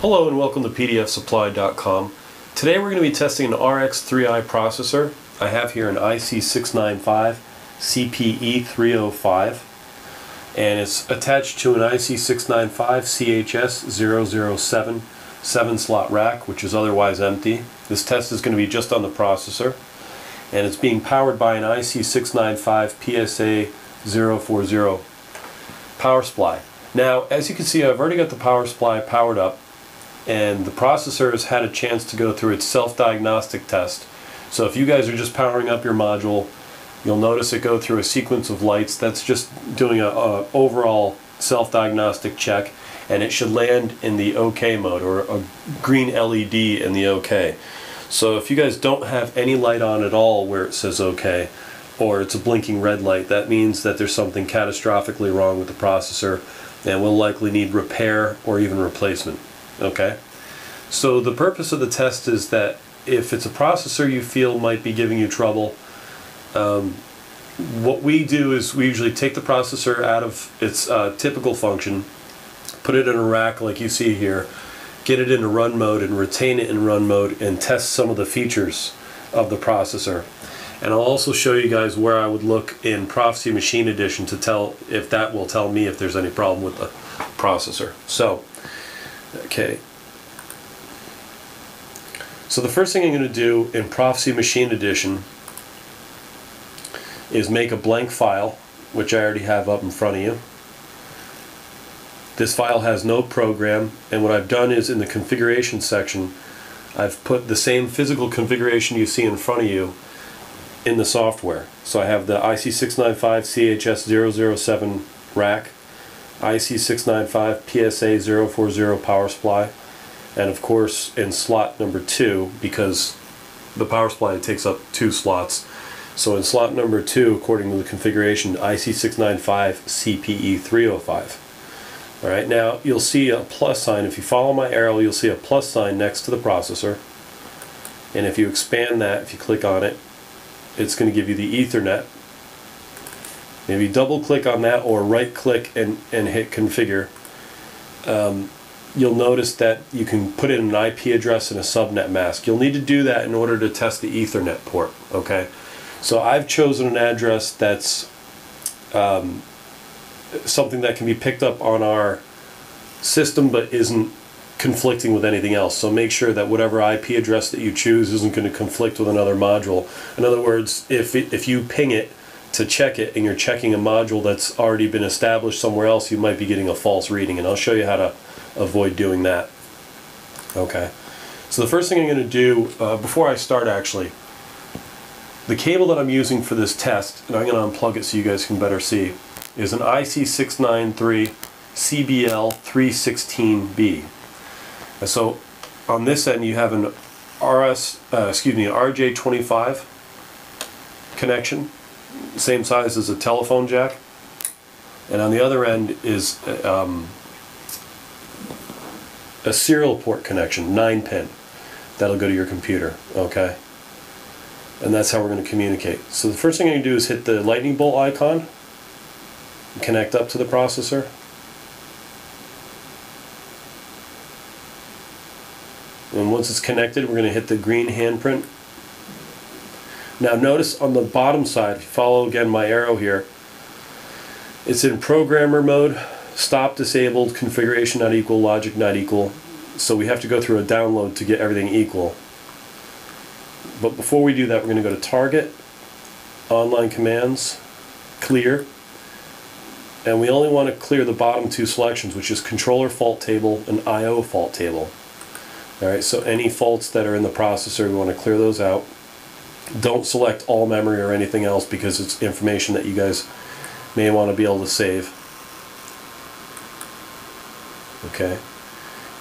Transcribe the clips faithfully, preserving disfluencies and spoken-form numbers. Hello and welcome to P D F supply dot com. Today we're going to be testing an R X three i processor. I have here an I C six nine five C P E three oh five and it's attached to an I C six nine five C H S zero zero seven seven slot rack, which is otherwise empty. This test is going to be just on the processor, and it's being powered by an I C six nine five P S A zero four zero power supply. Now, as you can see, I've already got the power supply powered up, and the processor has had a chance to go through its self-diagnostic test. So if you guys are just powering up your module, you'll notice it go through a sequence of lights. That's just doing a, a overall self-diagnostic check, and it should land in the OK mode, or a green L E D in the OK. So if you guys don't have any light on at all where it says OK, or it's a blinking red light, that means that there's something catastrophically wrong with the processor and will likely need repair or even replacement. Okay, so the purpose of the test is that if it's a processor you feel might be giving you trouble, um, what we do is we usually take the processor out of its uh, typical function, put it in a rack like you see here, get it into run mode and retain it in run mode, and test some of the features of the processor. And I'll also show you guys where I would look in Proficy Machine Edition to tell if that will tell me if there's any problem with the processor. So. Okay, so the first thing I'm going to do in Proficy Machine Edition is make a blank file, which I already have up in front of you. This file has no program, and what I've done is in the configuration section I've put the same physical configuration you see in front of you in the software. So I have the I C six nine five C H S zero zero seven rack, I C six nine five P S A zero four zero power supply, and of course in slot number two, because the power supply takes up two slots. So in slot number two, according to the configuration, I C six nine five C P E three oh five. Alright, now you'll see a plus sign. If you follow my arrow, you'll see a plus sign next to the processor, and if you expand that, if you click on it, it's going to give you the Ethernet. Maybe double click on that or right click and, and hit configure. Um, you'll notice that you can put in an I P address and a subnet mask. You'll need to do that in order to test the Ethernet port. Okay, so I've chosen an address that's um, something that can be picked up on our system but isn't conflicting with anything else. So make sure that whatever I P address that you choose isn't going to conflict with another module. In other words, if, it, if you ping it to check it and you're checking a module that's already been established somewhere else, you might be getting a false reading, and I'll show you how to avoid doing that. Okay, so the first thing I'm going to do uh, before I start, actually, the cable that I'm using for this test, and I'm going to unplug it so you guys can better see, is an I C six nine three C B L three sixteen B. And so on this end you have an R S, uh, excuse me, an R J twenty-five connection, same size as a telephone jack, and on the other end is um, a serial port connection, nine pin, that'll go to your computer. Okay, and that's how we're going to communicate. So the first thing I'm going to do is hit the lightning bolt icon and connect up to the processor. And once it's connected, we're going to hit the green handprint. Now notice on the bottom side, if you follow again my arrow here, it's in programmer mode, stop disabled, configuration not equal, logic not equal. So we have to go through a download to get everything equal. But before we do that, we're going to go to target, online commands, clear. And we only want to clear the bottom two selections, which is controller fault table and I O fault table. Alright, so any faults that are in the processor, we want to clear those out. Don't select all memory or anything else, because it's information that you guys may want to be able to save. Okay,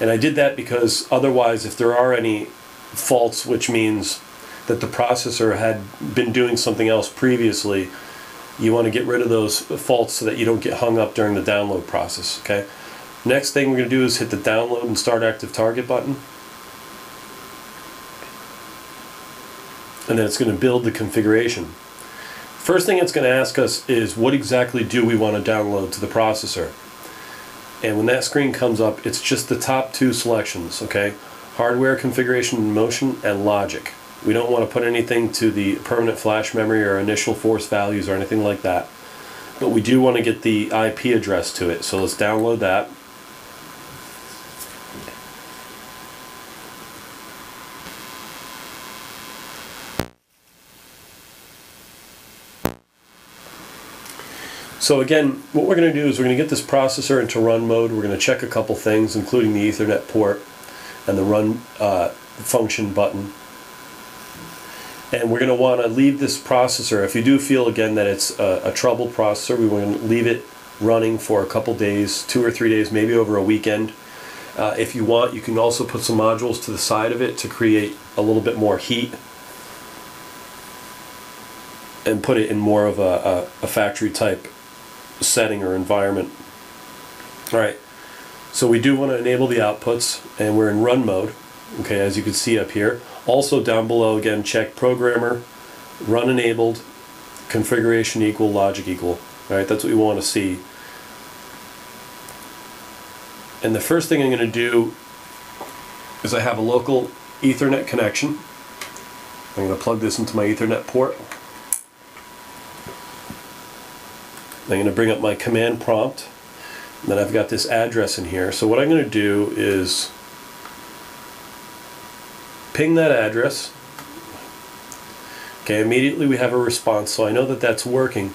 and I did that because otherwise, if there are any faults, which means that the processor had been doing something else previously, you want to get rid of those faults so that you don't get hung up during the download process. Okay, next thing we're going to do is hit the download and start active target button. And then it's going to build the configuration. First thing it's going to ask us is what exactly do we want to download to the processor. and when that screen comes up, it's just the top two selections, okay? Hardware configuration in motion and logic. We don't want to put anything to the permanent flash memory or initial force values or anything like that, but we do want to get the I P address to it, so let's download that. So again, what we're going to do is we're going to get this processor into run mode. We're going to check a couple things, including the Ethernet port and the run uh, function button. And we're going to want to leave this processor, if you do feel again that it's a, a troubled processor, we want to leave it running for a couple days, two or three days, maybe over a weekend. Uh, if you want, you can also put some modules to the side of it to create a little bit more heat and put it in more of a, a, a factory type setting or environment. Alright, so we do want to enable the outputs, and we're in run mode, okay, as you can see up here. Also down below, again, check programmer, run enabled, configuration equal, logic equal. Alright, that's what we want to see. And the first thing I'm going to do is I have a local Ethernet connection. I'm going to plug this into my Ethernet port. I'm going to bring up my command prompt, and then I've got this address in here. So what I'm going to do is ping that address. Okay, immediately we have a response, so I know that that's working.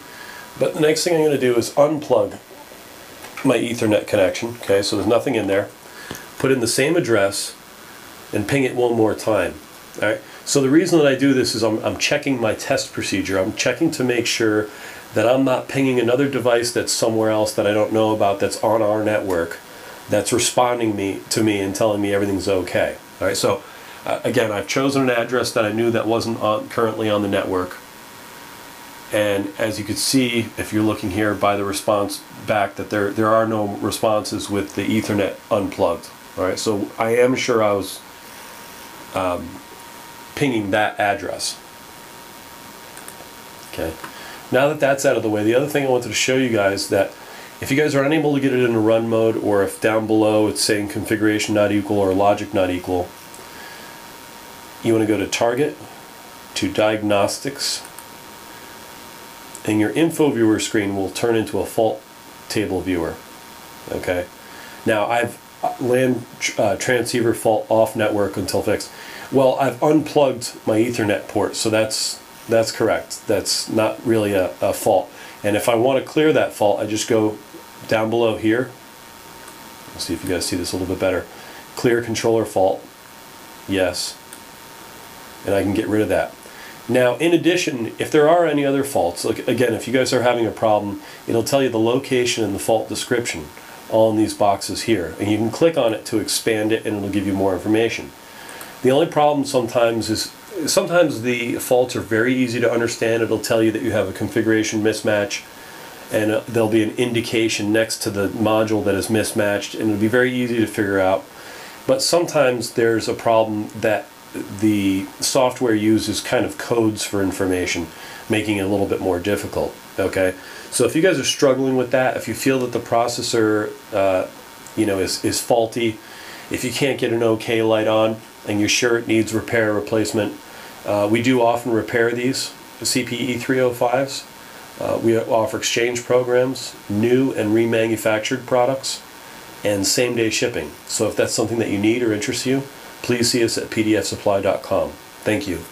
But the next thing I'm going to do is unplug my Ethernet connection. Okay, so there's nothing in there. Put in the same address and ping it one more time. All right. So the reason that I do this is I'm, I'm checking my test procedure. I'm checking to make sure that I'm not pinging another device that's somewhere else that I don't know about, that's on our network, that's responding me to me and telling me everything's okay. All right, so uh, again, I've chosen an address that I knew that wasn't on, currently on the network. And as you can see, if you're looking here by the response back, that there, there are no responses with the Ethernet unplugged. All right, so I am sure I was um, pinging that address. Okay. Now that that's out of the way, the other thing I wanted to show you guys, that if you guys are unable to get it into run mode, or if down below it's saying configuration not equal or logic not equal, you want to go to Target, to Diagnostics, and your info viewer screen will turn into a fault table viewer. Okay. Now I've LAN uh, transceiver fault off network until fixed. Well, I've unplugged my Ethernet port, so that's That's correct. That's not really a, a fault. And if I want to clear that fault, I just go down below here. Let's see if you guys see this a little bit better. Clear controller fault. Yes. And I can get rid of that. Now, in addition, if there are any other faults, like again, if you guys are having a problem, it'll tell you the location and the fault description all in these boxes here. And you can click on it to expand it, and it'll give you more information. The only problem sometimes is Sometimes the faults are very easy to understand. It'll tell you that you have a configuration mismatch, and uh, there'll be an indication next to the module that is mismatched, and it'll be very easy to figure out. But sometimes there's a problem that the software uses kind of codes for information, making it a little bit more difficult. Okay, so if you guys are struggling with that, if you feel that the processor, uh, you know, is is faulty, if you can't get an OK light on, and you're sure it needs repair or replacement, uh, we do often repair these C P E three oh fives. Uh, we offer exchange programs, new and remanufactured products, and same-day shipping. So if that's something that you need or interests you, please see us at P D F supply dot com. Thank you.